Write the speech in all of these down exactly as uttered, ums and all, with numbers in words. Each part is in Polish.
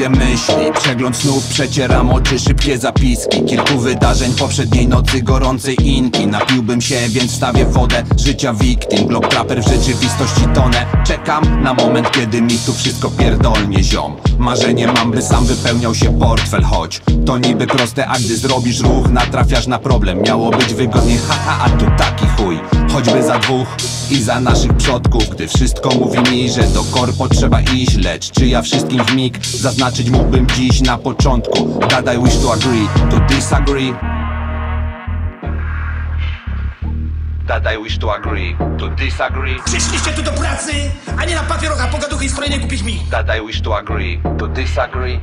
Notuję myśli, przegląd snów, przecieram oczy, szybkie zapiski kilku wydarzeń poprzedniej nocy, gorącej inki. Napiłbym się, więc wstawię wodę życia victim. Globetrapper w rzeczywistości tonę. Czekam na moment, kiedy mi tu wszystko pierdolnie, ziom. Marzenie mam, by sam wypełniał się portfel, choć to niby proste, a gdy zrobisz ruch, natrafiasz na problem. Miało być wygodnie, haha, a tu taki chuj. Choćby za dwóch i za naszych przodków, gdy wszystko mówi mi, że do korpo trzeba iść. Lecz czy ja wszystkim w mig zaznaczyć mógłbym dziś na początku? That I wish to agree, to disagree. That I wish to agree, to disagree. Przyszliście tu do pracy, a nie na papierocha, pogaduchy i strojenie kupić mi. That I wish to agree, to disagree.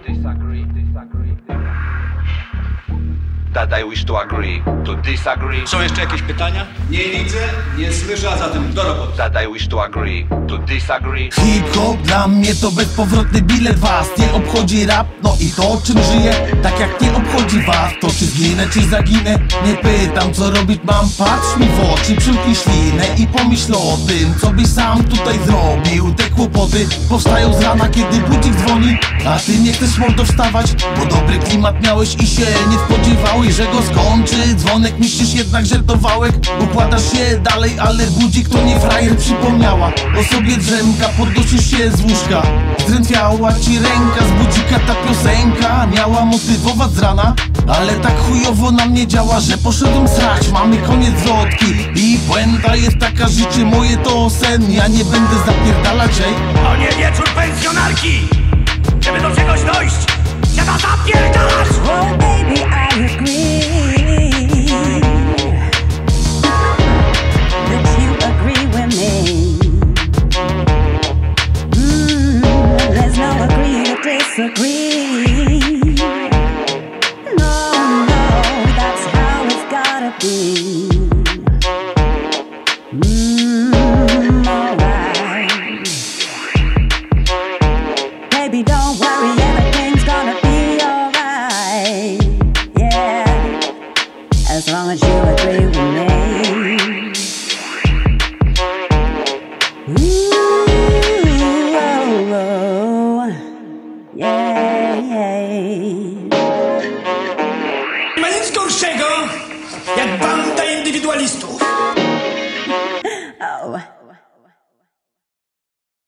That I wish to agree, to disagree. Są jeszcze jakieś pytania? Nie widzę, nie słyszę, a zatem do roboty. That I wish to agree, to disagree. Hip-hop dla mnie to bezpowrotny bilet. Was nie obchodzi rap, no i to, czym żyję, tak jak nie obchodzi was to, czy zginę, czy zaginę. Nie pytam, co robić mam, patrz mi w oczy, przymknij ślinę i pomyśl o tym, co byś sam tutaj zrobił. Te kłopoty powstają z rana, kiedy budzik dzwoni, a ty nie chcesz mordo wstawać, bo dobry klimat miałeś i się nie spodziewałeś, że go skończy dzwonek. Myślisz jednak, że to wałek, układasz się dalej, ale budzik to nie frajer, przypomniała o sobie drzemka. Podnosisz się z łóżka, zdrętwiała ci ręka. Z budzika ta piosenka miała motywować z rana, ale tak chujowo na mnie działa, że poszedłem srać. Mamy koniec zwrotki i puenta jest taka: życie moje to sen. Ja nie będę zapierdalać, ej. To nie wieczór pensjonarki, żeby do czegoś dojść trzeba zapierdalać. Oh baby, I agree that you agree with me. Mm, there's no agree or disagree. No, no, that's how it's gotta be. Mm, alright. Baby, don't worry, everything's gonna be alright. As long as you agree with me. Ooh, oh, oh. Yeah, yeah. Ma nic gorszego jak banda indywidualistów.